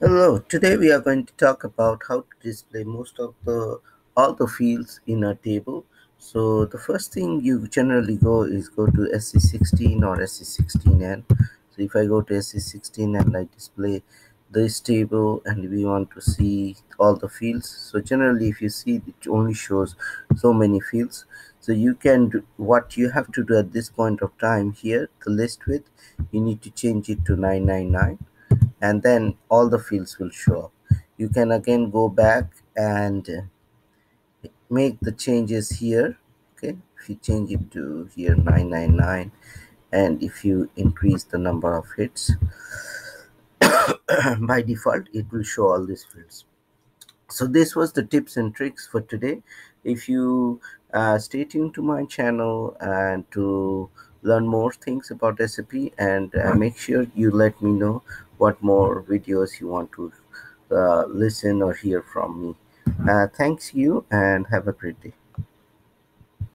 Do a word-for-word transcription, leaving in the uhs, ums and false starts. Hello, today we are going to talk about how to display most of the all the fields in a table. So the first thing you generally go is go to S C sixteen or S C sixteen N. So if I go to S C sixteen and I display this table and we want to see all the fields. So generally if you see it only shows so many fields. So you can do what you have to do at this point of time here, the list width, you need to change it to nine nine nine. And then all the fields will show up. You can again go back and make the changes here. Okay, if you change it to here nine nine nine, and if you increase the number of hits, by default it will show all these fields. So this was the tips and tricks for today. If you uh, stay tuned to my channel and to learn more things about S A P, and uh, make sure you let me know what more videos you want to uh, listen or hear from me. Uh, thanks you and have a great day.